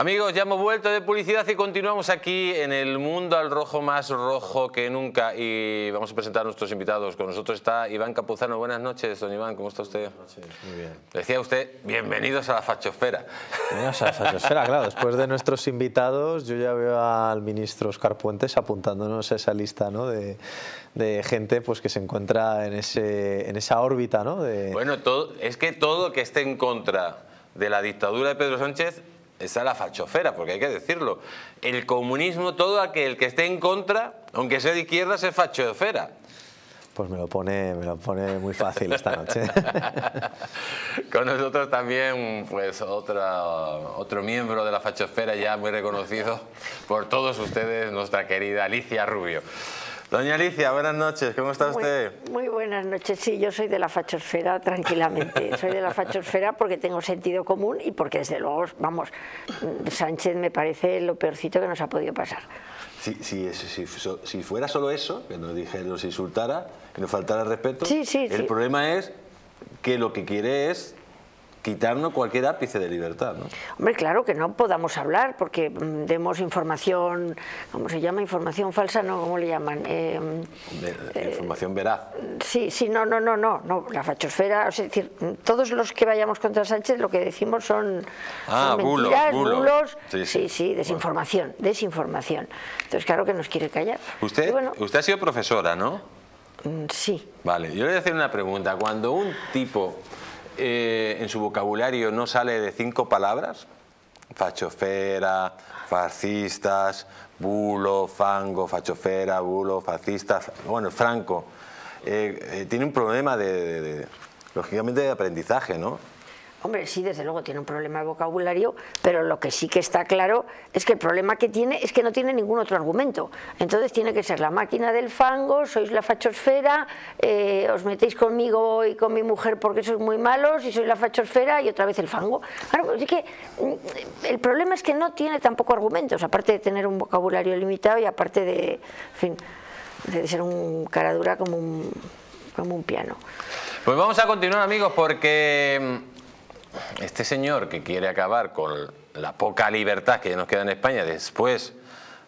Amigos, ya hemos vuelto de publicidad y continuamos aquí en el mundo al rojo, más rojo que nunca. Y vamos a presentar a nuestros invitados. Con nosotros está Iván Capuzano. Buenas noches, don Iván. ¿Cómo está usted? Buenas noches, muy bien. Decía usted, bienvenidos a la fachosfera. Bienvenidos a la fachosfera, claro. Después de nuestros invitados, yo ya veo al ministro Óscar Puentes apuntándonos a esa lista, ¿no? de gente pues, que se encuentra en, esa órbita, ¿no? Bueno, es que todo que esté en contra de la dictadura de Pedro Sánchez... Está la fachosfera, porque hay que decirlo. El comunismo, todo aquel que esté en contra, aunque sea de izquierdas, es fachosfera. Pues me lo pone muy fácil esta noche. Con nosotros también pues otro miembro de la fachosfera ya muy reconocido por todos ustedes, nuestra querida Alicia Rubio. Doña Alicia, buenas noches, ¿cómo está usted? Muy buenas noches, sí, yo soy de la fachosfera tranquilamente, soy de la fachosfera porque tengo sentido común y porque desde luego, vamos, Sánchez me parece lo peorcito que nos ha podido pasar. Si fuera solo eso, que nos dijera, nos insultara, que nos faltara respeto, el problema es que lo que quiere es... quitarnos cualquier ápice de libertad, ¿no? Hombre, claro que no podamos hablar porque demos información, ¿cómo se llama? Información falsa, ¿no? ¿Cómo le llaman? Información veraz. No, la fachosfera, es decir, todos los que vayamos contra Sánchez lo que decimos son mentiras, bulos, desinformación, bueno. Desinformación. Entonces, claro que nos quiere callar. Usted ha sido profesora, ¿no? Sí. Vale, yo le voy a hacer una pregunta. Cuando un tipo... en su vocabulario no sale de 5 palabras, fachosfera, fascistas, bulo, fango, fachosfera, bulo, fascistas, bueno, Franco, tiene un problema lógicamente de aprendizaje, ¿no? Hombre, sí, desde luego tiene un problema de vocabulario, pero lo que sí que está claro es que el problema que tiene es que no tiene ningún otro argumento. Entonces tiene que ser la máquina del fango, sois la fachosfera, os metéis conmigo y con mi mujer porque sois muy malos y sois la fachosfera y otra vez el fango. Claro, es que el problema es que no tiene tampoco argumentos, aparte de tener un vocabulario limitado y aparte de, en fin, de ser un cara dura como un piano. Pues vamos a continuar, amigos, porque... este señor que quiere acabar con la poca libertad que ya nos queda en España después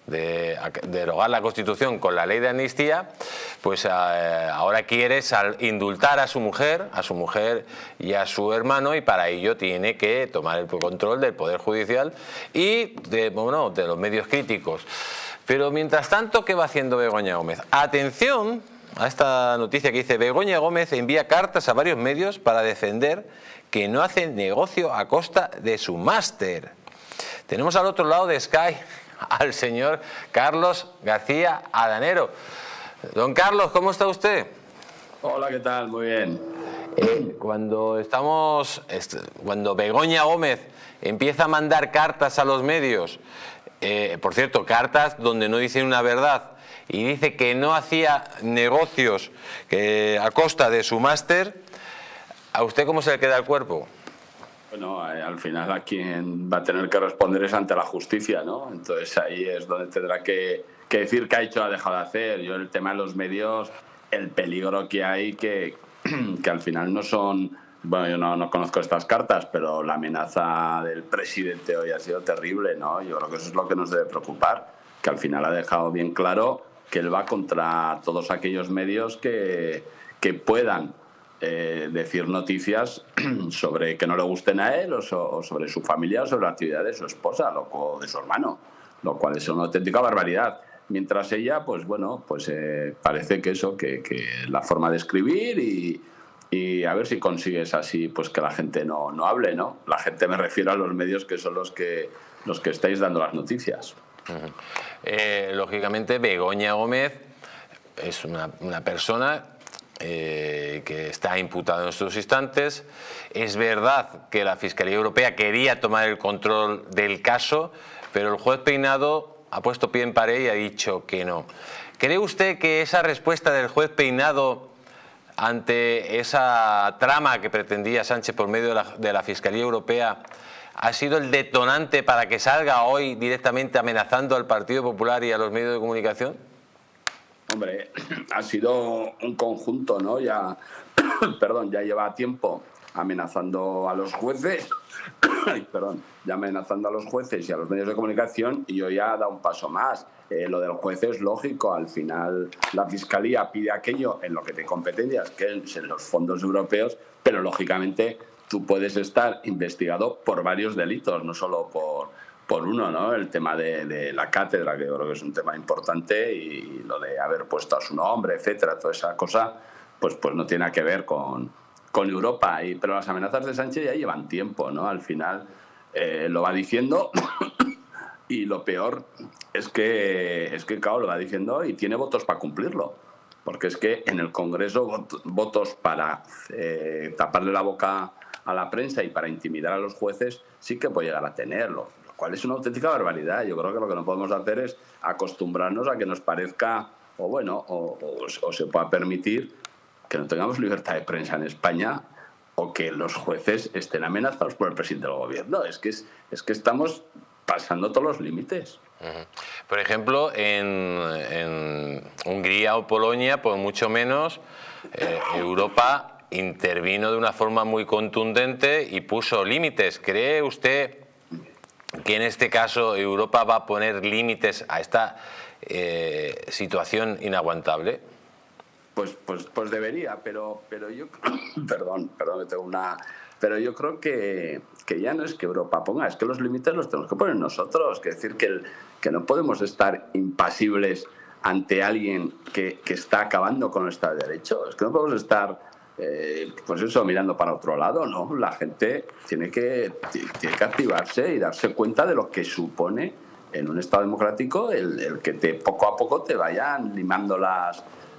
de derogar la Constitución con la ley de amnistía, pues ahora quiere indultar a su mujer y a su hermano, y para ello tiene que tomar el control del Poder Judicial y de los medios críticos. Pero mientras tanto, ¿qué va haciendo Begoña Gómez? Atención a esta noticia que dice: Begoña Gómez envía cartas a varios medios para defender que no hace negocio a costa de su máster. Tenemos al otro lado de Sky al señor Carlos García Adanero. Don Carlos, ¿cómo está usted? Hola, ¿qué tal? Muy bien. Cuando Begoña Gómez empieza a mandar cartas a los medios, por cierto, cartas donde no dicen una verdad, y dice que no hacía negocios a costa de su máster, ¿a usted cómo se le queda el cuerpo? Bueno, al final a quien va a tener que responder es ante la justicia, ¿no? Entonces ahí es donde tendrá que decir qué ha hecho o ha dejado de hacer. Yo, el tema de los medios, el peligro que hay, que al final no son... Bueno, yo no conozco estas cartas, pero la amenaza del presidente hoy ha sido terrible, ¿no? Yo creo que eso es lo que nos debe preocupar, que al final ha dejado bien claro que él va contra todos aquellos medios que puedan decir noticias sobre que no le gusten a él o sobre su familia o sobre la actividad de su esposa o de su hermano, lo cual es una auténtica barbaridad. Mientras ella, pues bueno, pues parece que eso, que la forma de escribir y a ver si consigues así pues que la gente no hable, ¿no? La gente, me refiero a los medios que son los que estáis dando las noticias. Uh-huh. Lógicamente Begoña Gómez es una persona... que está imputado en estos instantes. Es verdad que la Fiscalía Europea quería tomar el control del caso, pero el juez Peinado ha puesto pie en pared y ha dicho que no. ¿Cree usted que esa respuesta del juez Peinado ante esa trama que pretendía Sánchez por medio de la Fiscalía Europea ha sido el detonante para que salga hoy directamente amenazando al Partido Popular y a los medios de comunicación? Hombre, ha sido un conjunto, ¿no? Ya lleva tiempo amenazando a los jueces perdón, ya amenazando a los jueces y a los medios de comunicación, y yo ya he dado un paso más. Lo del juez es lógico, al final la Fiscalía pide aquello en lo que te competencias, que es en los fondos europeos, pero lógicamente tú puedes estar investigado por varios delitos, no solo por uno, ¿no? El tema de la cátedra, que yo creo que es un tema importante, y lo de haber puesto a su nombre, etcétera, toda esa cosa, pues no tiene que ver con Europa. Pero las amenazas de Sánchez ya llevan tiempo, ¿no? Al final lo va diciendo y lo peor es que, claro, lo va diciendo y tiene votos para cumplirlo. Porque es que en el Congreso votos para taparle la boca a la prensa y para intimidar a los jueces sí que puede llegar a tenerlo, lo cual es una auténtica barbaridad. Yo creo que lo que no podemos hacer es acostumbrarnos a que nos parezca, o bueno, o se pueda permitir que no tengamos libertad de prensa en España o que los jueces estén amenazados por el presidente del gobierno. Es que estamos pasando todos los límites. Por ejemplo, en Hungría o Polonia, pues mucho menos, Europa intervino de una forma muy contundente y puso límites. ¿Cree usted que en este caso Europa va a poner límites a esta situación inaguantable? Pues debería, pero yo perdón, tengo una. Pero yo creo que ya no es que Europa ponga, es que los límites los tenemos que poner nosotros. Es decir, que no podemos estar impasibles ante alguien que está acabando con nuestros derechos. Es que no podemos estar pues eso, mirando para otro lado, ¿no? La gente tiene que activarse y darse cuenta de lo que supone en un Estado democrático el que poco a poco te vayan limando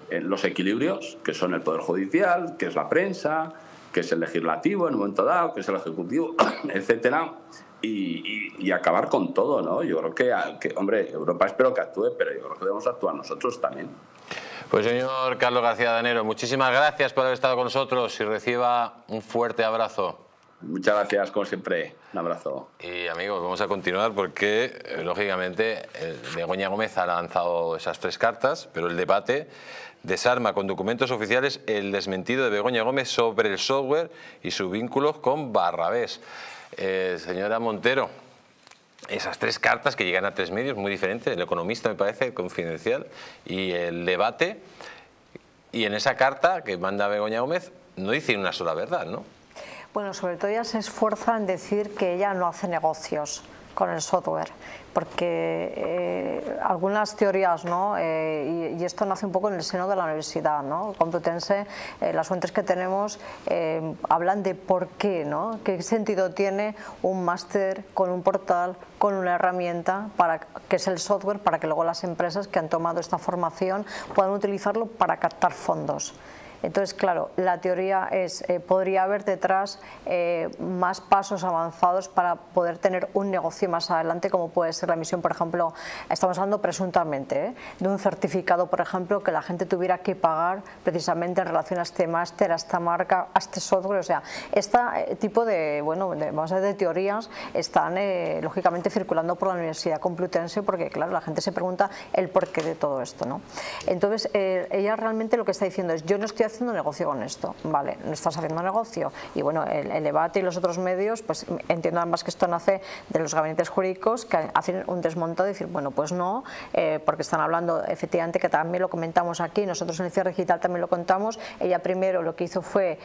los equilibrios, que son el Poder Judicial, que es la prensa, que es el Legislativo en un momento dado, que es el Ejecutivo, etcétera, y acabar con todo, ¿no? Yo creo que, hombre, Europa espero que actúe, pero yo creo que debemos actuar nosotros también. Pues señor Carlos García Adanero, muchísimas gracias por haber estado con nosotros y reciba un fuerte abrazo. Muchas gracias, como siempre. Un abrazo. Y amigos, vamos a continuar porque, lógicamente, Begoña Gómez ha lanzado esas tres cartas, pero el debate desarma con documentos oficiales el desmentido de Begoña Gómez sobre el software y sus vínculos con Barrabés. Señora Montero, esas tres cartas que llegan a tres medios muy diferentes, El Economista, me parece, El Confidencial y El Debate, y en esa carta que manda Begoña Gómez no dice una sola verdad, ¿no? Bueno, sobre todo ella se esfuerza en decir que ella no hace negocios con el software, porque algunas teorías, ¿no? Y esto nace un poco en el seno de la Universidad, ¿no? Complutense, las fuentes que tenemos hablan de por qué, ¿no? ¿Qué sentido tiene un máster con un portal, con una herramienta que es el software, para que luego las empresas que han tomado esta formación puedan utilizarlo para captar fondos? Entonces, claro, la teoría es, podría haber detrás más pasos avanzados para poder tener un negocio más adelante, como puede ser la emisión, por ejemplo, estamos hablando presuntamente, de un certificado, por ejemplo, que la gente tuviera que pagar precisamente en relación a este máster, a esta marca, a este software. O sea, este tipo de, bueno, vamos a decir, de teorías están lógicamente circulando por la Universidad Complutense porque, claro, la gente se pregunta el porqué de todo esto, ¿no? Entonces, ella realmente lo que está diciendo es, yo no estoy haciendo negocio con esto, vale, no estás haciendo negocio. Y bueno, el debate y los otros medios, pues entiendo además que esto nace de los gabinetes jurídicos, que hacen un desmontado y decir, bueno, pues no, porque están hablando efectivamente, que también lo comentamos aquí, nosotros en el cierre digital también lo contamos. Ella primero lo que hizo fue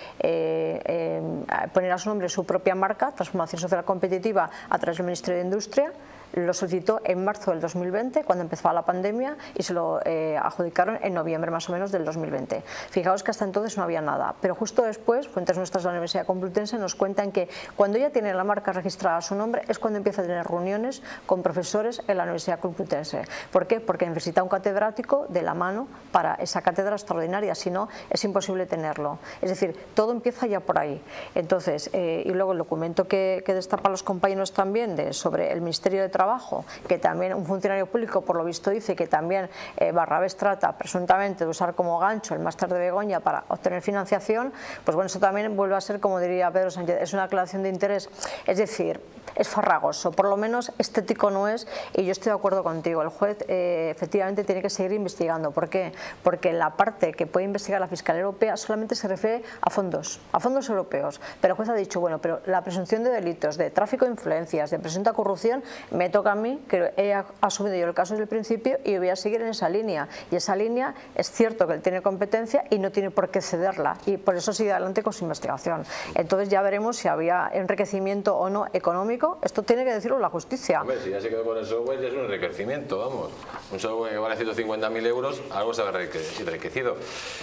poner a su nombre su propia marca, Transformación Social Competitiva, a través del Ministerio de Industria. Lo solicitó en marzo del 2020, cuando empezaba la pandemia, y se lo adjudicaron en noviembre más o menos del 2020. Fijaos que hasta entonces no había nada, pero justo después, fuentes nuestras de la Universidad Complutense nos cuentan que cuando ya tiene la marca registrada a su nombre es cuando empieza a tener reuniones con profesores en la Universidad Complutense. ¿Por qué? Porque necesita un catedrático de la mano para esa cátedra extraordinaria, si no es imposible tenerlo. Es decir, todo empieza ya por ahí. Entonces, y luego el documento que destapa los compañeros también sobre el Ministerio de Trabajo, trabajo, que también un funcionario público por lo visto dice que también Barrabés trata presuntamente de usar como gancho el máster de Begoña para obtener financiación, pues bueno, eso también vuelve a ser, como diría Pedro Sánchez, es una aclaración de interés, es decir, es farragoso, por lo menos estético no es, y yo estoy de acuerdo contigo, el juez efectivamente tiene que seguir investigando. ¿Por qué? Porque la parte que puede investigar la Fiscalía Europea solamente se refiere a fondos europeos, pero el juez ha dicho, bueno, pero la presunción de delitos, de tráfico de influencias, de presunta corrupción, me toca a mí, que he asumido yo el caso desde el principio y voy a seguir en esa línea, y esa línea es cierto que él tiene competencia y no tiene por qué cederla, y por eso sigue adelante con su investigación. Entonces ya veremos si había enriquecimiento o no económico, esto tiene que decirlo la justicia. Pues si ya se quedó con el software, ya es un enriquecimiento, vamos, un software que vale 150.000 euros, algo se habrá enriquecido.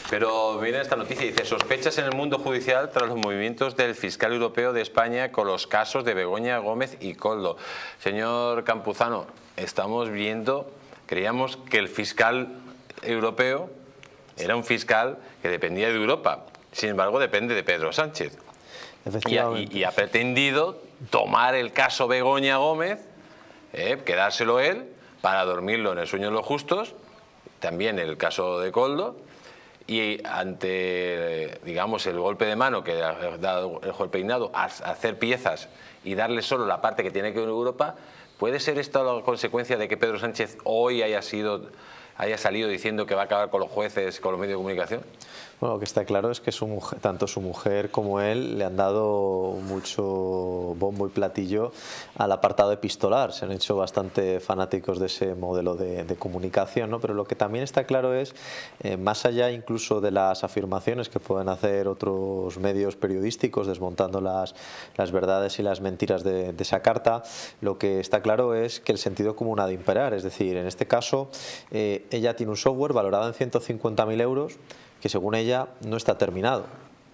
Pero miren esta noticia, dice, sospechas en el mundo judicial tras los movimientos del fiscal europeo de España con los casos de Begoña Gómez y Koldo. Señor Campuzano, estamos viendo, creíamos que el fiscal europeo era un fiscal que dependía de Europa, sin embargo depende de Pedro Sánchez. Y ha pretendido tomar el caso Begoña Gómez, quedárselo él, para dormirlo en el sueño de los justos, también el caso de Koldo, y ante, digamos, el golpe de mano que ha dado el juez Peinado a hacer piezas y darle solo la parte que tiene que ver en Europa, ¿puede ser esta la consecuencia de que Pedro Sánchez hoy haya salido diciendo que va a acabar con los jueces, con los medios de comunicación? Bueno, lo que está claro es que su mujer, tanto su mujer como él le han dado mucho bombo y platillo al apartado epistolar, se han hecho bastante fanáticos de ese modelo de comunicación, ¿no? Pero lo que también está claro es, más allá incluso de las afirmaciones que pueden hacer otros medios periodísticos desmontando las verdades y las mentiras de esa carta, lo que está claro es que el sentido común ha de imperar, es decir, en este caso ella tiene un software valorado en 150.000 euros que según ella no está terminado.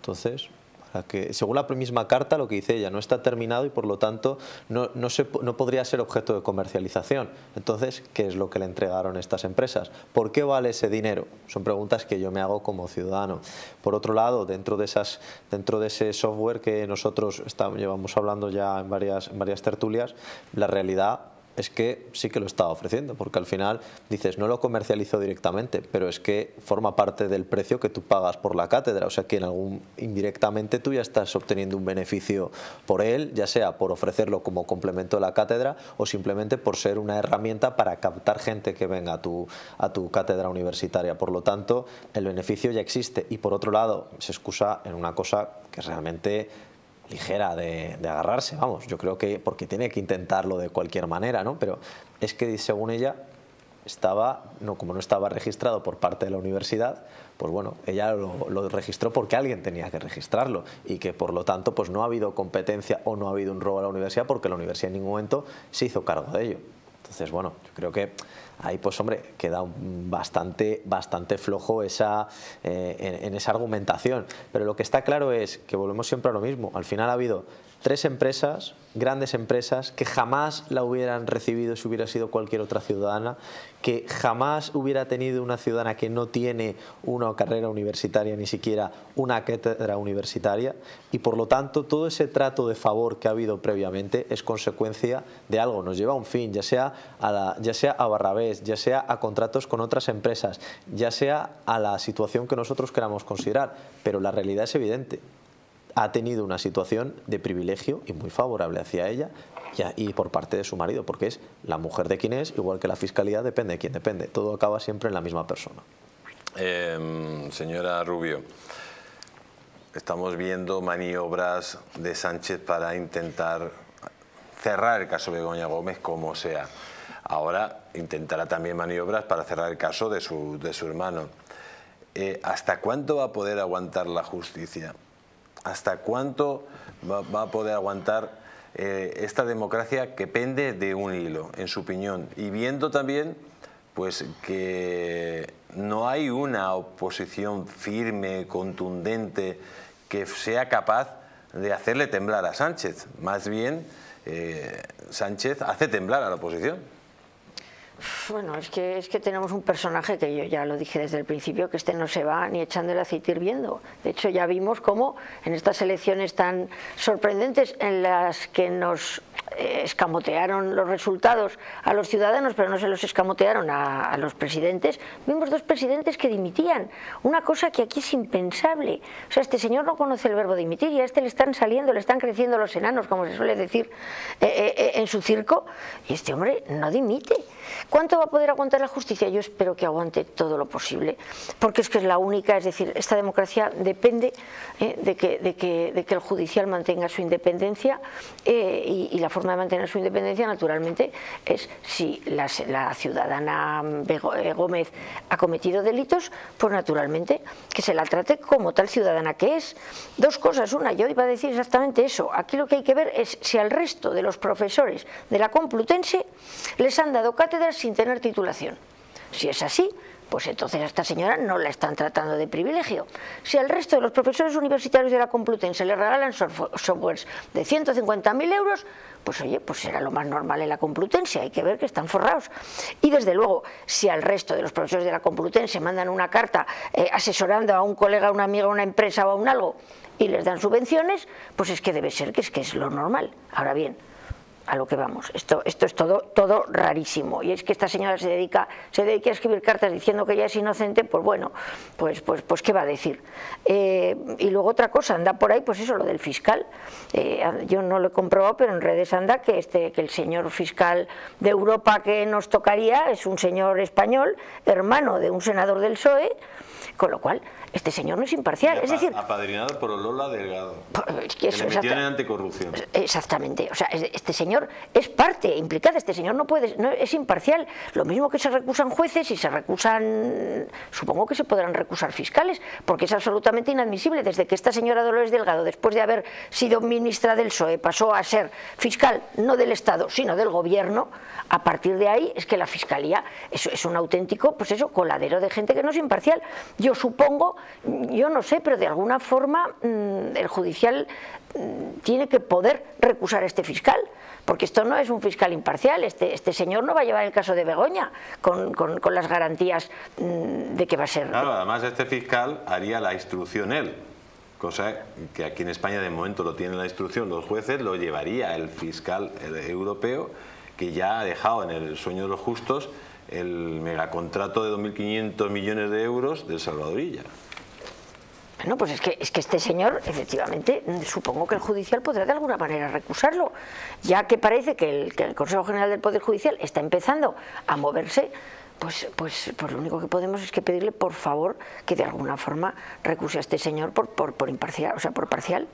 Entonces, para que, según la misma carta, lo que dice ella, no está terminado y por lo tanto no podría ser objeto de comercialización. Entonces, ¿qué es lo que le entregaron estas empresas? ¿Por qué vale ese dinero? Son preguntas que yo me hago como ciudadano. Por otro lado, dentro de ese software que nosotros llevamos hablando ya en varias tertulias, la realidad es que sí que lo estaba ofreciendo, porque al final dices, no lo comercializo directamente, pero es que forma parte del precio que tú pagas por la cátedra, o sea que indirectamente tú ya estás obteniendo un beneficio por él, ya sea por ofrecerlo como complemento de la cátedra o simplemente por ser una herramienta para captar gente que venga a tu cátedra universitaria. Por lo tanto, el beneficio ya existe y por otro lado se excusa en una cosa que realmente ligera de agarrarse, vamos, yo creo que porque tiene que intentarlo de cualquier manera, ¿no? Pero es que según ella como no estaba registrado por parte de la universidad, pues bueno, ella lo registró porque alguien tenía que registrarlo y que por lo tanto pues no ha habido competencia o no ha habido un robo a la universidad porque la universidad en ningún momento se hizo cargo de ello. Entonces, bueno, yo creo que ahí pues hombre, queda bastante flojo en esa argumentación. Pero lo que está claro es que volvemos siempre a lo mismo. Al final ha habido tres empresas, grandes empresas, que jamás la hubieran recibido si hubiera sido cualquier otra ciudadana, que jamás hubiera tenido una ciudadana que no tiene una carrera universitaria, ni siquiera una cátedra universitaria, y por lo tanto todo ese trato de favor que ha habido previamente es consecuencia de algo, nos lleva a un fin, ya sea a Barrabés, ya sea a contratos con otras empresas, ya sea a la situación que nosotros queramos considerar, pero la realidad es evidente. Ha tenido una situación de privilegio y muy favorable hacia ella y por parte de su marido, porque es la mujer de quien es, igual que la fiscalía, depende de quién depende. Todo acaba siempre en la misma persona. Señora Rubio, estamos viendo maniobras de Sánchez para intentar cerrar el caso de Begoña Gómez como sea. Ahora intentará también maniobras para cerrar el caso de su hermano. ¿Hasta cuándo va a poder aguantar la justicia? ¿Hasta cuánto va a poder aguantar esta democracia que pende de un hilo, en su opinión? Y viendo también pues, que no hay una oposición firme, contundente, que sea capaz de hacerle temblar a Sánchez. Más bien, Sánchez hace temblar a la oposición. Bueno, es que tenemos un personaje que yo ya lo dije desde el principio, que este no se va ni echando el aceite hirviendo. De hecho, ya vimos cómo en estas elecciones tan sorprendentes en las que nos escamotearon los resultados a los ciudadanos, pero no se los escamotearon a los presidentes, vimos dos presidentes que dimitían. Una cosa que aquí es impensable. O sea, este señor no conoce el verbo dimitir y a este le están saliendo, le están creciendo los enanos, como se suele decir en su circo, y este hombre no dimite. ¿Cuánto va a poder aguantar la justicia? Yo espero que aguante todo lo posible, porque es que es la única, es decir, esta democracia depende de que el judicial mantenga su independencia y la forma de mantener su independencia naturalmente es si la ciudadana Gómez ha cometido delitos, pues naturalmente que se la trate como tal ciudadana que es. Dos cosas, una, yo iba a decir exactamente eso, aquí lo que hay que ver es si al resto de los profesores de la Complutense les han dado cátedras sin tener titulación. Si es así, pues entonces a esta señora no la están tratando de privilegio. Si al resto de los profesores universitarios de la Complutense le regalan softwares de 150.000 euros, pues oye, pues será lo más normal en la Complutense, hay que ver que están forrados. Y desde luego, si al resto de los profesores de la Complutense mandan una carta asesorando a un colega, a un amigo, a una empresa o a un algo, y les dan subvenciones, pues es que debe ser que es lo normal. Ahora bien, a lo que vamos, esto es todo rarísimo, y es que esta señora se dedica a escribir cartas diciendo que ella es inocente, pues bueno, pues qué va a decir. Y luego otra cosa, anda por ahí, pues eso, lo del fiscal, yo no lo he comprobado, pero en redes anda que el señor fiscal de Europa que nos tocaría es un señor español, hermano de un senador del PSOE, con lo cual este señor no es imparcial, es decir, apadrinado por Dolores Delgado, que tiene anticorrupción. Exactamente, o sea, este señor es parte implicada, este señor no puede, no es imparcial, lo mismo que se recusan jueces y se recusan, supongo que se podrán recusar fiscales, porque es absolutamente inadmisible desde que esta señora Dolores Delgado, después de haber sido ministra del PSOE, pasó a ser fiscal no del Estado, sino del Gobierno. A partir de ahí es que la Fiscalía es un auténtico, pues eso, coladero de gente que no es imparcial. Yo supongo, yo no sé, pero de alguna forma el judicial tiene que poder recusar a este fiscal, porque esto no es un fiscal imparcial, este señor no va a llevar el caso de Begoña con las garantías de que va a ser. Claro, además este fiscal haría la instrucción él, cosa que aquí en España de momento lo tienen la instrucción los jueces, lo llevaría el fiscal europeo, que ya ha dejado en el sueño de los justos el megacontrato de 2.500 millones de euros de Salvador Illa. Bueno, pues es que este señor, efectivamente, supongo que el judicial podrá de alguna manera recusarlo, ya que parece que el Consejo General del Poder Judicial está empezando a moverse, pues lo único que podemos es que pedirle, por favor, que de alguna forma recuse a este señor por imparcial, o sea, por parcial.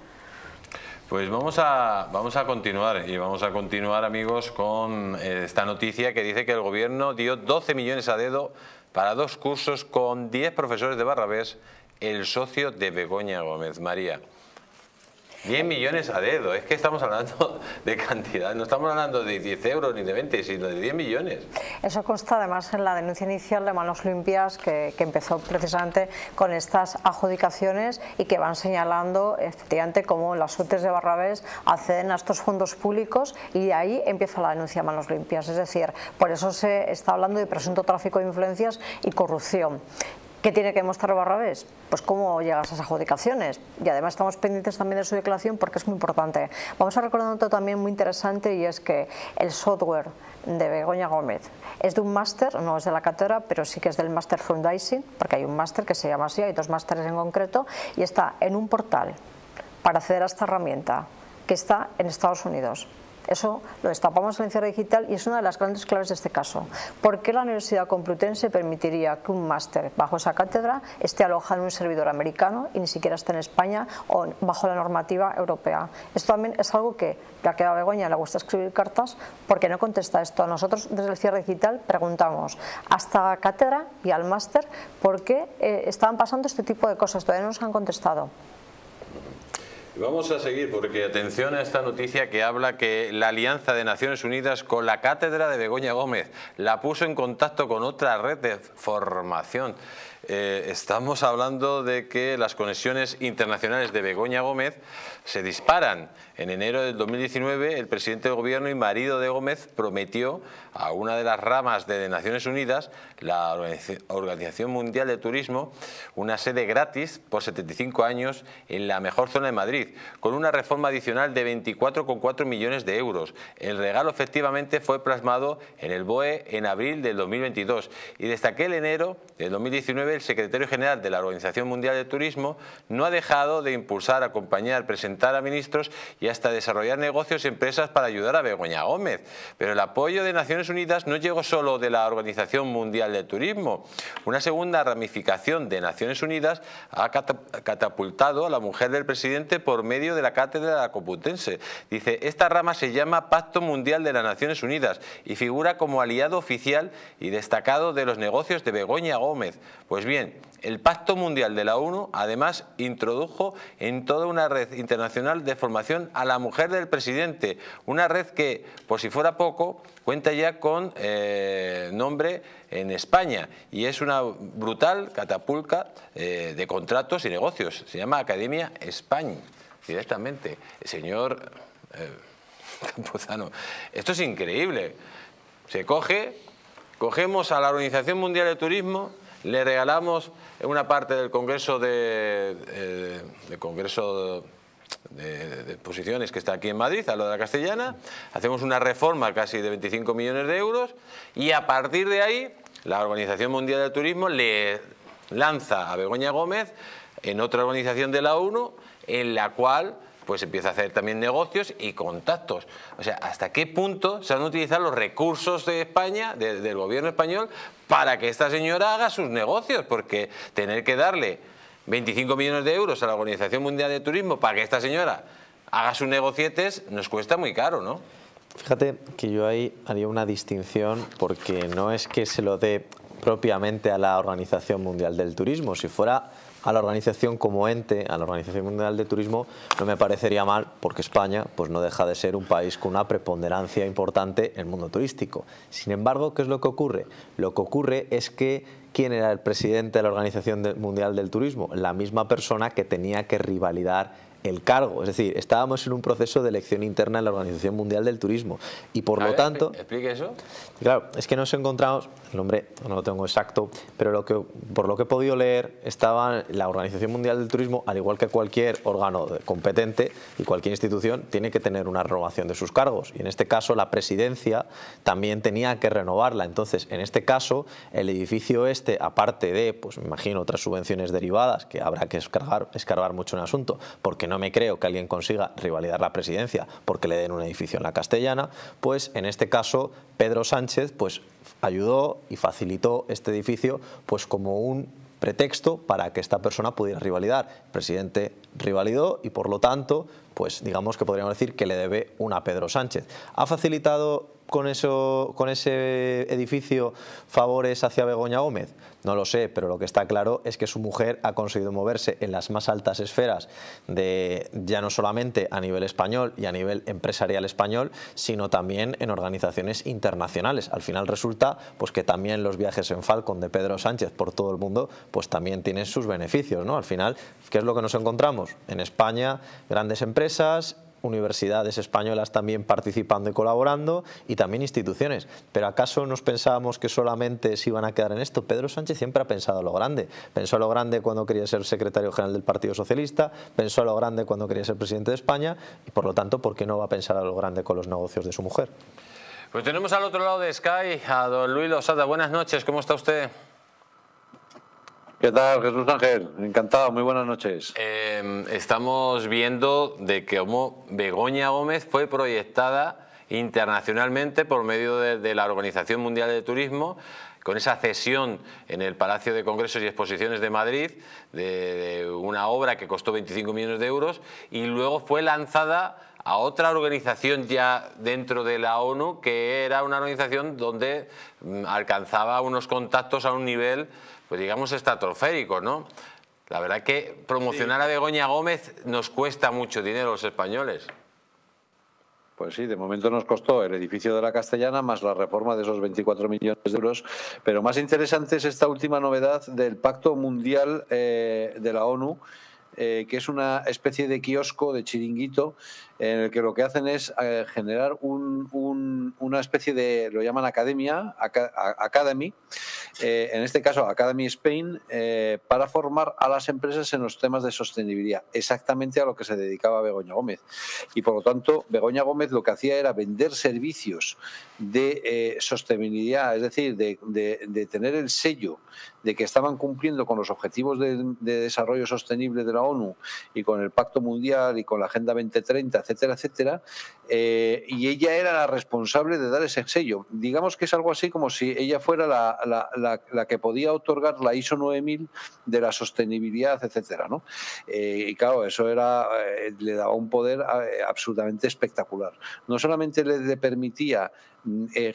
Pues vamos a continuar, y vamos a continuar, amigos, con esta noticia que dice que el Gobierno dio 12 millones a dedo para 2 cursos con 10 profesores de Barrabés, el socio de Begoña Gómez. María, 10 millones a dedo, es que estamos hablando de cantidad, no estamos hablando de 10 euros ni de 20, sino de 10 millones. Eso consta además en la denuncia inicial de Manos Limpias, que empezó precisamente con estas adjudicaciones y que van señalando efectivamente cómo las UTES de Barrabés acceden a estos fondos públicos, y de ahí empieza la denuncia de Manos Limpias, es decir, por eso se está hablando de presunto tráfico de influencias y corrupción. ¿Qué tiene que demostrar Barrabés? Pues cómo llega a esas adjudicaciones, y además estamos pendientes también de su declaración porque es muy importante. Vamos a recordar un dato también muy interesante, y es que el software de Begoña Gómez es de un máster, no es de la cátedra, pero sí que es del máster Fundraising, porque hay un máster que se llama así, hay 2 másteres en concreto, y está en un portal para acceder a esta herramienta que está en Estados Unidos. Eso lo destapamos en la ciencia digital, y es una de las grandes claves de este caso. ¿Por qué la Universidad Complutense permitiría que un máster bajo esa cátedra esté alojado en un servidor americano y ni siquiera esté en España o bajo la normativa europea? Esto también es algo que la queda Begoña le gusta escribir cartas porque no contesta esto. Nosotros desde el cierre digital preguntamos hasta la cátedra y al máster por qué estaban pasando este tipo de cosas. Todavía no nos han contestado. Vamos a seguir, porque atención a esta noticia que habla que la Alianza de Naciones Unidas con la cátedra de Begoña Gómez la puso en contacto con otra red de formación. estamos hablando de que las conexiones internacionales de Begoña Gómez se disparan. En enero del 2019, el presidente del gobierno y marido de Gómez prometió a una de las ramas de Naciones Unidas, la Organización Mundial de Turismo, una sede gratis por 75 años en la mejor zona de Madrid, con una reforma adicional de 24,4 millones de euros. El regalo efectivamente fue plasmado en el BOE en abril del 2022 y desde aquel enero del 2019 el secretario general de la Organización Mundial de Turismo no ha dejado de impulsar, acompañar, presentar a ministros y hasta desarrollar negocios y empresas para ayudar a Begoña Gómez. Pero el apoyo de Naciones Unidas no llegó solo de la Organización Mundial de Turismo. Una segunda ramificación de Naciones Unidas ha catapultado a la mujer del presidente por medio de la cátedra de la Complutense. Dice, esta rama se llama Pacto Mundial de las Naciones Unidas y figura como aliado oficial y destacado de los negocios de Begoña Gómez. Pues bien, el Pacto Mundial de la ONU además introdujo en toda una red internacional de formación a la mujer del presidente, una red que, por si fuera poco, cuenta ya con nombre en España y es una brutal catapulta de contratos y negocios. Se llama Academia España, directamente. Señor Capuzano, esto es increíble. Se cogemos a la Organización Mundial de Turismo, le regalamos una parte del Congreso de Posiciones que está aquí en Madrid, a lo de la Castellana, hacemos una reforma casi de 25 millones de euros y a partir de ahí la Organización Mundial de Turismo le lanza a Begoña Gómez en otra organización de la ONU en la cual pues empieza a hacer también negocios y contactos. O sea, ¿hasta qué punto se han utilizado los recursos de España, del gobierno español, para que esta señora haga sus negocios? Porque tener que darle 25 millones de euros a la Organización Mundial de Turismo para que esta señora haga sus negocietes nos cuesta muy caro, ¿no? Fíjate que yo ahí haría una distinción porque no es que se lo dé propiamente a la Organización Mundial del Turismo. Si fuera a la organización como ente, a la Organización Mundial de Turismo, no me parecería mal porque España pues no deja de ser un país con una preponderancia importante en el mundo turístico. Sin embargo, ¿qué es lo que ocurre? Lo que ocurre es que ¿quién era el presidente de la Organización Mundial del Turismo? La misma persona que tenía que revalidar el cargo, es decir, estábamos en un proceso de elección interna en la Organización Mundial del Turismo y por lo tanto... ¿Explique eso? Claro, es que nos encontramos, el nombre no lo tengo exacto, pero por lo que he podido leer, estaba la Organización Mundial del Turismo, al igual que cualquier órgano competente y cualquier institución, tiene que tener una renovación de sus cargos y en este caso la presidencia también tenía que renovarla. Entonces, en este caso, el edificio este, aparte de, pues me imagino, otras subvenciones derivadas, que habrá que escarbar mucho en el asunto, porque no me creo que alguien consiga revalidar la presidencia porque le den un edificio en la Castellana, pues en este caso Pedro Sánchez pues ayudó y facilitó este edificio pues como un pretexto para que esta persona pudiera revalidar. El presidente revalidó y por lo tanto pues digamos que podríamos decir que le debe una a Pedro Sánchez. Ha facilitado con ese edificio favores hacia Begoña Gómez. No lo sé, pero lo que está claro es que su mujer ha conseguido moverse en las más altas esferas de ya no solamente a nivel español y a nivel empresarial español, sino también en organizaciones internacionales. Al final resulta pues que también los viajes en Falcon de Pedro Sánchez por todo el mundo pues también tienen sus beneficios, ¿no? Al final, ¿qué es lo que nos encontramos? En España, grandes empresas, universidades españolas también participando y colaborando y también instituciones. ¿Pero acaso nos pensábamos que solamente se iban a quedar en esto? Pedro Sánchez siempre ha pensado a lo grande. Pensó a lo grande cuando quería ser secretario general del Partido Socialista, pensó a lo grande cuando quería ser presidente de España y por lo tanto, ¿por qué no va a pensar a lo grande con los negocios de su mujer? Pues tenemos al otro lado de Sky a don Luis Losada. Buenas noches, ¿cómo está usted? ¿Qué tal, Jesús Ángel? Encantado, muy buenas noches. Estamos viendo de que Begoña Gómez fue proyectada internacionalmente por medio de la Organización Mundial de Turismo con esa cesión en el Palacio de Congresos y Exposiciones de Madrid de una obra que costó 25 millones de euros y luego fue lanzada a otra organización ya dentro de la ONU que era una organización donde alcanzaba unos contactos a un nivel, pues digamos, estratosférico, ¿no? La verdad que promocionar a Begoña Gómez nos cuesta mucho dinero a los españoles. Pues sí, de momento nos costó el edificio de la Castellana más la reforma de esos 24 millones de euros. Pero más interesante es esta última novedad del Pacto Mundial de la ONU, que es una especie de kiosco, de chiringuito, en el que lo que hacen es generar una especie de, lo llaman Academy, en este caso Academy Spain, para formar a las empresas en los temas de sostenibilidad, exactamente a lo que se dedicaba Begoña Gómez. Y por lo tanto, Begoña Gómez lo que hacía era vender servicios de sostenibilidad, es decir, de tener el sello de que estaban cumpliendo con los objetivos de desarrollo sostenible de la ONU y con el Pacto Mundial y con la Agenda 2030, etcétera, etcétera, y ella era la responsable de dar ese sello. Digamos que es algo así como si ella fuera la que podía otorgar la ISO 9000 de la sostenibilidad, etcétera, ¿no? Y claro, eso era, le daba un poder absolutamente espectacular. No solamente le permitía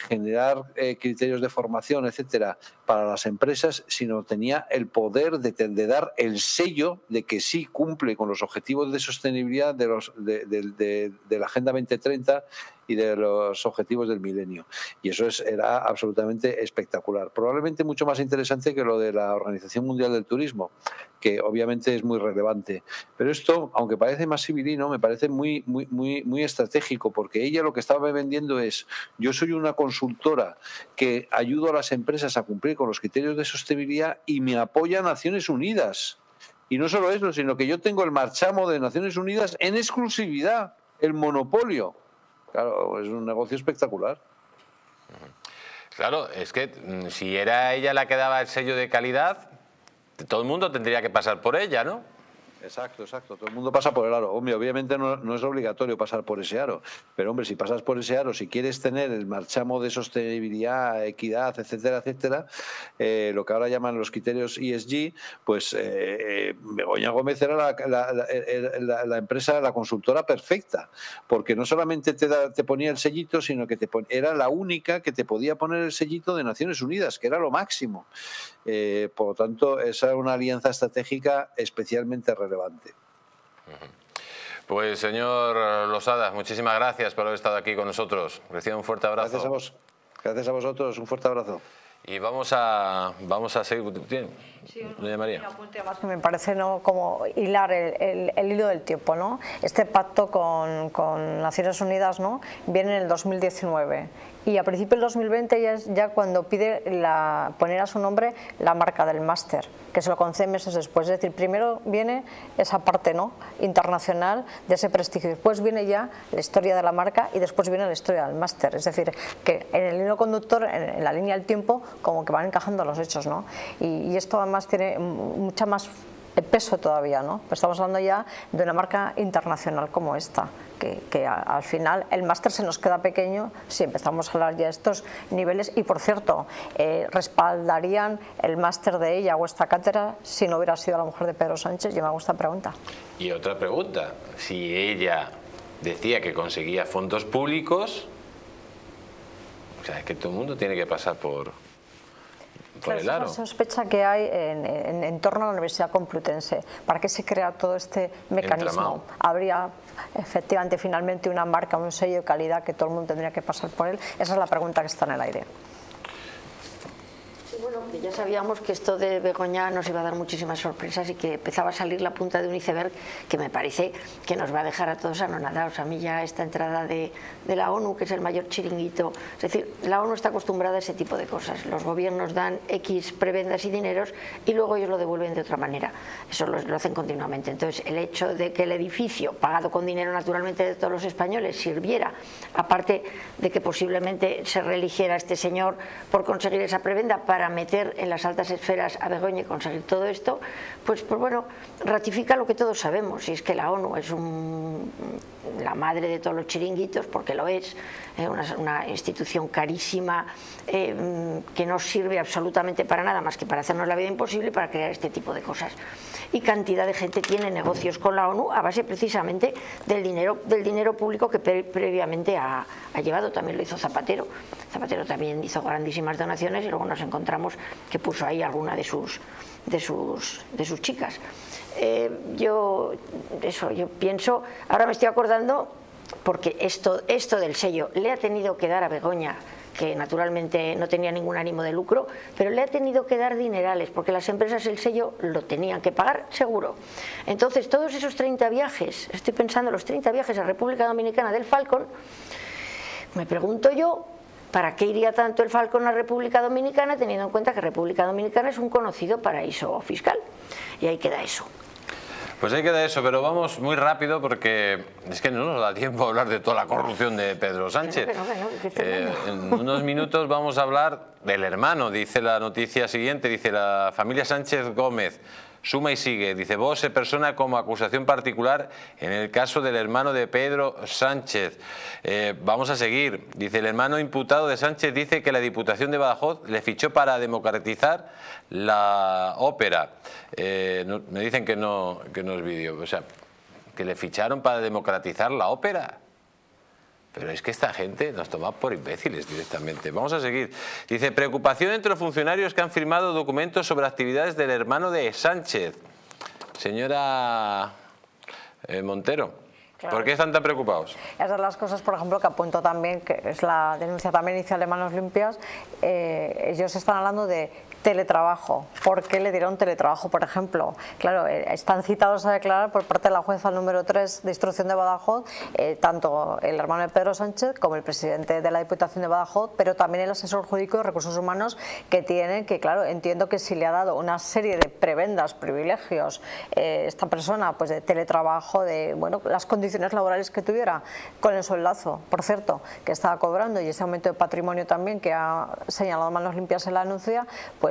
generar criterios de formación, etcétera, para las empresas, sino tenía el poder de dar el sello de que sí cumple con los objetivos de sostenibilidad de la Agenda 2030 y de los objetivos del milenio. Y eso era absolutamente espectacular. Probablemente mucho más interesante que lo de la Organización Mundial del Turismo, que obviamente es muy relevante. Pero esto, aunque parece más sibilino, me parece muy estratégico, porque ella lo que estaba vendiendo es: yo soy una consultora que ayudo a las empresas a cumplir con los criterios de sostenibilidad y me apoya Naciones Unidas. Y no solo eso, sino que yo tengo el marchamo de Naciones Unidas en exclusividad, el monopolio. Claro, es un negocio espectacular. Claro, es que si era ella la que daba el sello de calidad, todo el mundo tendría que pasar por ella, ¿no? Exacto, exacto. Todo el mundo pasa por el aro. Hombre, obviamente no es obligatorio pasar por ese aro. Pero, hombre, si pasas por ese aro, si quieres tener el marchamo de sostenibilidad, equidad, etcétera, etcétera, lo que ahora llaman los criterios ESG, pues Begoña Gómez era la empresa, la consultora perfecta. Porque no solamente te ponía el sellito, sino que era la única que te podía poner el sellito de Naciones Unidas, que era lo máximo. Por lo tanto, esa era una alianza estratégica especialmente relevante. Pues señor Losada, muchísimas gracias por haber estado aquí con nosotros. Reciba un fuerte abrazo. Gracias a vosotros, un fuerte abrazo. Y vamos a seguir. Sí, un apunte más que me parece, ¿no?, como hilar el hilo del tiempo, ¿no? Este pacto con Naciones Unidas, ¿no?, viene en el 2019 y a principios del 2020 ya cuando pide poner a su nombre la marca del máster, que se lo concede meses después. Es decir, primero viene esa parte, ¿no?, internacional de ese prestigio, después viene ya la historia de la marca y después viene la historia del máster. Es decir, que en el hilo conductor, en la línea del tiempo, como que van encajando los hechos, ¿no? Y esto además tiene mucha más peso todavía, ¿no? Estamos hablando ya de una marca internacional como esta, que al final el máster se nos queda pequeño si empezamos a hablar ya de estos niveles. Y por cierto, ¿respaldarían el máster de ella o esta cátedra si no hubiera sido la mujer de Pedro Sánchez? Yo me hago esta pregunta. Y otra pregunta, si ella decía que conseguía fondos públicos, o sea, es que todo el mundo tiene que pasar por el aro. Es una sospecha que hay en torno a la Universidad Complutense. ¿Para qué se crea todo este mecanismo? Entramado. Habría efectivamente finalmente una marca, un sello de calidad que todo el mundo tendría que pasar por él. Esa es la pregunta que está en el aire. Bueno, ya sabíamos que esto de Begoña nos iba a dar muchísimas sorpresas y que empezaba a salir la punta de un iceberg que me parece que nos va a dejar a todos anonadados. A mí ya esta entrada de la ONU, que es el mayor chiringuito, es decir, la ONU está acostumbrada a ese tipo de cosas. Los gobiernos dan X prebendas y dineros y luego ellos lo devuelven de otra manera. Eso lo hacen continuamente. Entonces, el hecho de que el edificio, pagado con dinero naturalmente de todos los españoles, sirviera, aparte de que posiblemente se reeligiera este señor por conseguir esa prebenda para meter en las altas esferas a Begoña y conseguir todo esto, pues bueno, ratifica lo que todos sabemos, y es que la ONU es la madre de todos los chiringuitos, porque lo es, una institución carísima, que no sirve absolutamente para nada más que para hacernos la vida imposible y para crear este tipo de cosas. Y cantidad de gente tiene negocios con la ONU a base precisamente del dinero público que previamente ha llevado. También lo hizo Zapatero. Zapatero también hizo grandísimas donaciones y luego nos encontramos que puso ahí alguna de sus chicas. Yo pienso, ahora me estoy acordando porque esto del sello le ha tenido que dar a Begoña, que naturalmente no tenía ningún ánimo de lucro, pero le ha tenido que dar dinerales, porque las empresas el sello lo tenían que pagar seguro. Entonces todos esos 30 viajes, estoy pensando los 30 viajes a República Dominicana del Falcon, me pregunto yo, ¿para qué iría tanto el Falcon a República Dominicana, teniendo en cuenta que República Dominicana es un conocido paraíso fiscal? Y ahí queda eso. Pues ahí queda eso, pero vamos muy rápido porque es que no nos da tiempo a hablar de toda la corrupción de Pedro Sánchez. En unos minutos vamos a hablar del hermano, dice la noticia siguiente, dice la familia Sánchez Gómez. Suma y sigue, dice, Vox se persona como acusación particular en el caso del hermano de Pedro Sánchez. Vamos a seguir, dice, el hermano imputado de Sánchez dice que la Diputación de Badajoz le fichó para democratizar la ópera. Me dicen que no es vídeo, o sea, que le ficharon para democratizar la ópera. Pero es que esta gente nos toma por imbéciles directamente. Vamos a seguir. Dice, preocupación entre los funcionarios que han firmado documentos sobre actividades del hermano de Sánchez. Señora Montero. Claro. ¿Por qué están tan preocupados? Esas son las cosas, por ejemplo, que apunto también, que es la denuncia también inicial de Manos Limpias. Ellos están hablando de teletrabajo. ¿Por qué le dieron teletrabajo, por ejemplo? Claro, están citados a declarar por parte de la jueza número 3 de instrucción de Badajoz, tanto el hermano de Pedro Sánchez como el presidente de la Diputación de Badajoz, pero también el asesor jurídico de recursos humanos que tienen, que claro, entiendo que si le ha dado una serie de prebendas, privilegios, esta persona, pues de teletrabajo, de bueno, las condiciones laborales que tuviera, con el sueldazo, por cierto, que estaba cobrando, y ese aumento de patrimonio también que ha señalado Manos Limpias en la denuncia, pues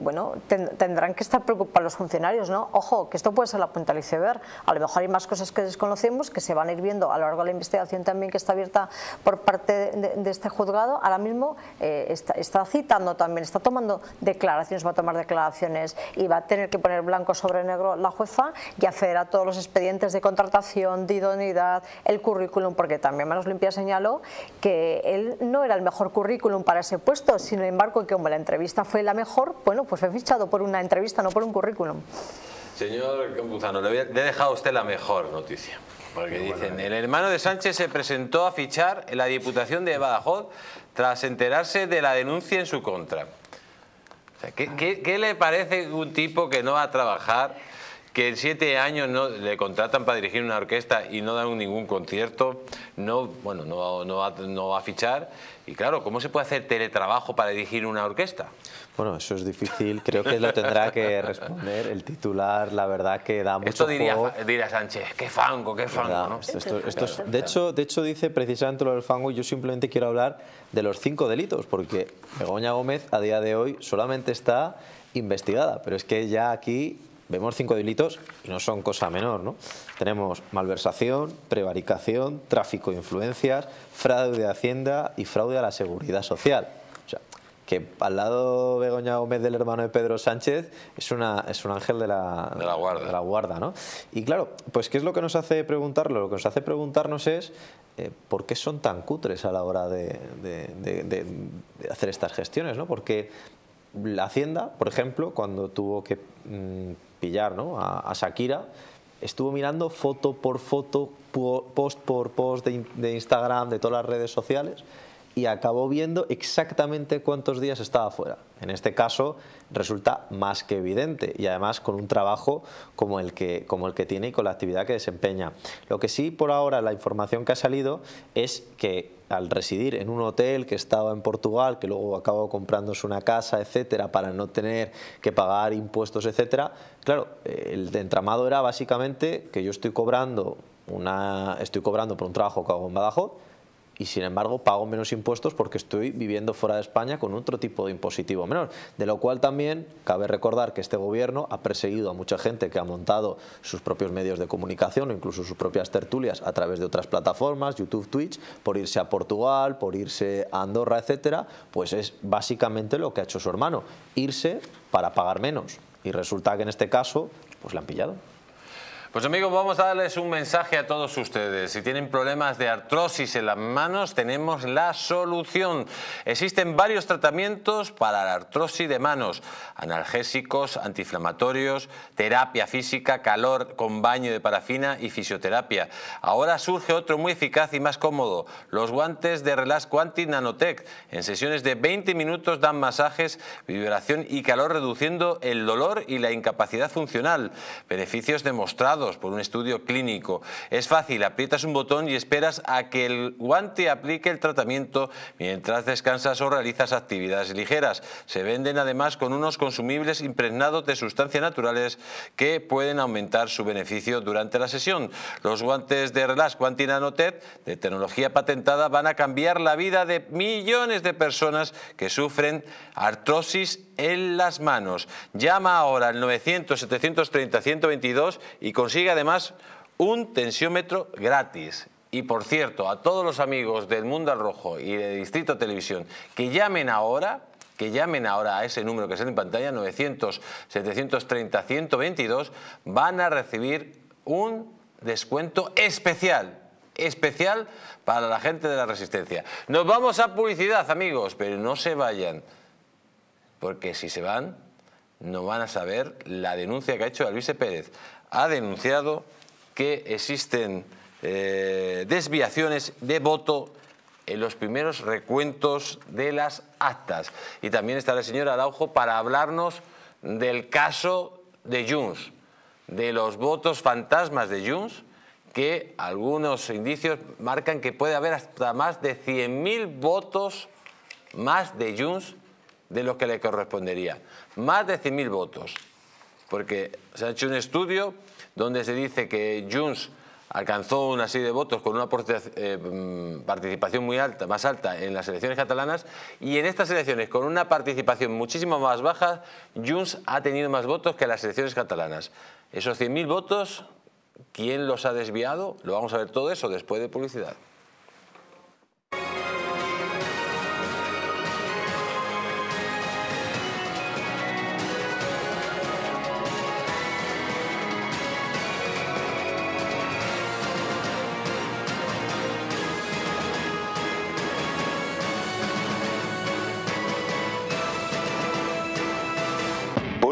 bueno, tendrán que estar preocupados los funcionarios, ¿no? Ojo, que esto puede ser la punta del iceberg, a lo mejor hay más cosas que desconocemos, que se van a ir viendo a lo largo de la investigación también que está abierta por parte de este juzgado. Ahora mismo está citando también, está tomando declaraciones, va a tomar declaraciones y va a tener que poner blanco sobre negro la jueza y acceder a todos los expedientes de contratación, de idoneidad, el currículum, porque también Manos Limpias señaló que él no era el mejor currículum para ese puesto, sin embargo, que como la entrevista fue la mejor, bueno, pues fue fichado por una entrevista, no por un currículum. Señor Capuzano, le he dejado a usted la mejor noticia, porque dicen, el hermano de Sánchez se presentó a fichar en la Diputación de Badajoz tras enterarse de la denuncia en su contra. O sea, ¿qué le parece un tipo que no va a trabajar, que en 7 años no le contratan para dirigir una orquesta y no dan ningún concierto, no va a fichar? Y claro, ¿cómo se puede hacer teletrabajo para dirigir una orquesta? Bueno, eso es difícil, creo que lo tendrá que responder el titular, la verdad que da mucho Esto diría Sánchez, qué fango, ¿no? De hecho dice precisamente lo del fango, y yo simplemente quiero hablar de los 5 delitos, porque Begoña Gómez a día de hoy solamente está investigada, pero es que ya aquí vemos 5 delitos y no son cosa menor, ¿no? Tenemos malversación, prevaricación, tráfico de influencias, fraude de Hacienda y fraude a la Seguridad Social. O sea, que al lado de Begoña Gómez del hermano de Pedro Sánchez es un ángel de la guarda, ¿no? Y claro, pues ¿qué es lo que nos hace preguntarlo? Lo que nos hace preguntarnos es ¿por qué son tan cutres a la hora de hacer estas gestiones, ¿no? Porque la Hacienda, por ejemplo, cuando tuvo que pillar, ¿no?, a Shakira, estuvo mirando foto por foto, post por post de Instagram, de todas las redes sociales, y acabó viendo exactamente cuántos días estaba fuera. En este caso resulta más que evidente, y además con un trabajo como el que tiene y con la actividad que desempeña. Lo que sí, por ahora, la información que ha salido es que al residir en un hotel que estaba en Portugal, que luego acabó comprándose una casa, etcétera, para no tener que pagar impuestos, etcétera, claro, el entramado era básicamente que yo estoy cobrando por un trabajo que hago en Badajoz, y sin embargo pago menos impuestos porque estoy viviendo fuera de España con otro tipo de impositivo menor. De lo cual también cabe recordar que este gobierno ha perseguido a mucha gente que ha montado sus propios medios de comunicación o incluso sus propias tertulias a través de otras plataformas, YouTube, Twitch, por irse a Portugal, por irse a Andorra, etcétera. Pues es básicamente lo que ha hecho su hermano, irse para pagar menos. Y resulta que en este caso pues le han pillado. Pues amigos, vamos a darles un mensaje a todos ustedes. Si tienen problemas de artrosis en las manos, tenemos la solución. Existen varios tratamientos para la artrosis de manos. Analgésicos, antiinflamatorios, terapia física, calor con baño de parafina y fisioterapia. Ahora surge otro muy eficaz y más cómodo. Los guantes de Relax Quantic Nanotech. En sesiones de 20 minutos dan masajes, vibración y calor, reduciendo el dolor y la incapacidad funcional. Beneficios demostrados por un estudio clínico. Es fácil, aprietas un botón y esperas a que el guante aplique el tratamiento mientras descansas o realizas actividades ligeras. Se venden además con unos consumibles impregnados de sustancias naturales que pueden aumentar su beneficio durante la sesión. Los guantes de Relax Quantic Nanotech, de tecnología patentada, van a cambiar la vida de millones de personas que sufren artrosis en las manos. Llama ahora al 900-730-122 y consigue además un tensiómetro gratis. Y por cierto, a todos los amigos del Mundo al Rojo y de Distrito Televisión que llamen ahora a ese número que sale en pantalla, 900-730-122, van a recibir un descuento especial para la gente de la Resistencia. Nos vamos a publicidad, amigos, pero no se vayan, porque si se van, no van a saber la denuncia que ha hecho Luis Pérez. Ha denunciado que existen desviaciones de voto en los primeros recuentos de las actas. Y también está la señora Araujo para hablarnos del caso de Junts, de los votos fantasmas de Junts, que algunos indicios marcan que puede haber hasta más de 100.000 votos más de Junts de lo que le correspondería. Más de 100.000 votos. Porque se ha hecho un estudio donde se dice que Junts alcanzó una serie de votos con una participación muy alta, más alta en las elecciones catalanas, y en estas elecciones, con una participación muchísimo más baja, Junts ha tenido más votos que las elecciones catalanas. Esos 100.000 votos, ¿quién los ha desviado? Lo vamos a ver todo eso después de publicidad.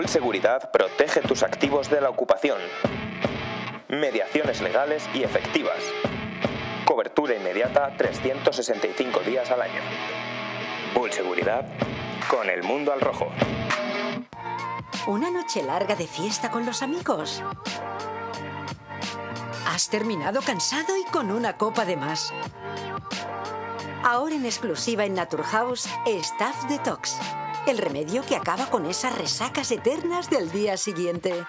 Seguridad protege tus activos de la ocupación. Mediaciones legales y efectivas. Cobertura inmediata 365 días al año. Bull Seguridad con el Mundo al Rojo. Una noche larga de fiesta con los amigos. Has terminado cansado y con una copa de más. Ahora en exclusiva en Naturhaus, Staff Detox. El remedio que acaba con esas resacas eternas del día siguiente.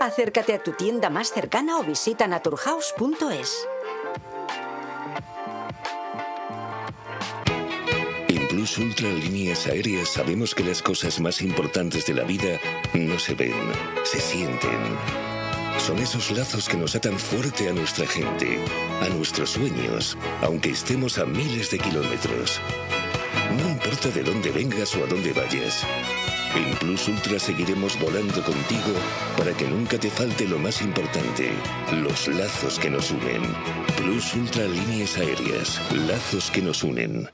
Acércate a tu tienda más cercana o visita naturhaus.es. En Plus Ultra Líneas Aéreas sabemos que las cosas más importantes de la vida no se ven, se sienten. Son esos lazos que nos atan fuerte a nuestra gente, a nuestros sueños, aunque estemos a miles de kilómetros. No importa de dónde vengas o a dónde vayas. En Plus Ultra seguiremos volando contigo para que nunca te falte lo más importante, los lazos que nos unen. Plus Ultra Líneas Aéreas, lazos que nos unen.